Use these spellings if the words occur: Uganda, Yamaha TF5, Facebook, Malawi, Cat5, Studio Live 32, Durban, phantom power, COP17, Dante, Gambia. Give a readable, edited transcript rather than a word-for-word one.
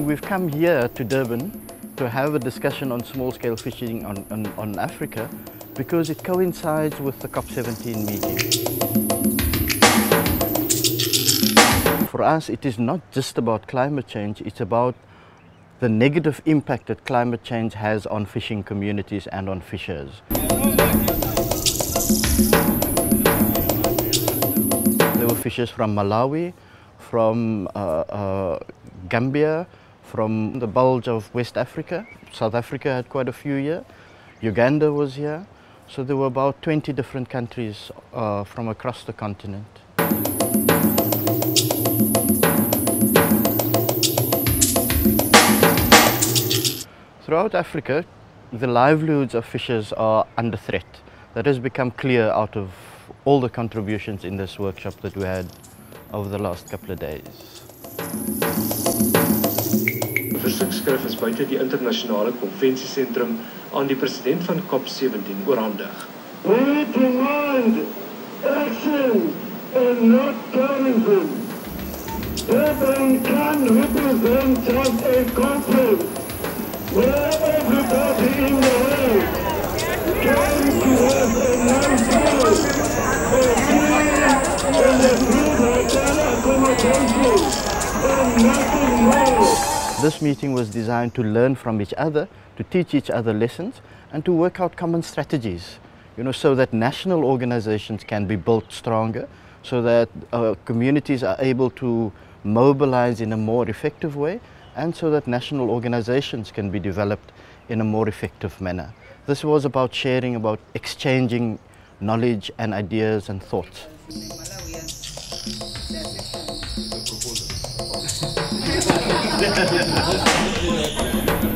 We've come here to Durban to have a discussion on small-scale fishing on Africa because it coincides with the COP17 meeting. For us, it is not just about climate change, it's about the negative impact that climate change has on fishing communities and on fishers. There were fishers from Malawi, from Gambia, from the bulge of West Africa. South Africa had quite a few here. Uganda was here. So there were about 20 different countries from across the continent. Throughout Africa, the livelihoods of fishers are under threat. That has become clear out of all the contributions in this workshop that we had over the last couple of days. Versoekskrif is buite die internasionale konvensiesentrum aan die president van COP17 oorhandig. We demand action and not terrorism. Durban can represent just a conference where everybody in the world can give us a nice deal for free and a free hotel accommodation and nothing more. This meeting was designed to learn from each other, to teach each other lessons, and to work out common strategies, so that national organizations can be built stronger, so that communities are able to mobilize in a more effective way, and so that national organizations can be developed in a more effective manner. This was about sharing, about exchanging knowledge and ideas and thoughts. Yeah.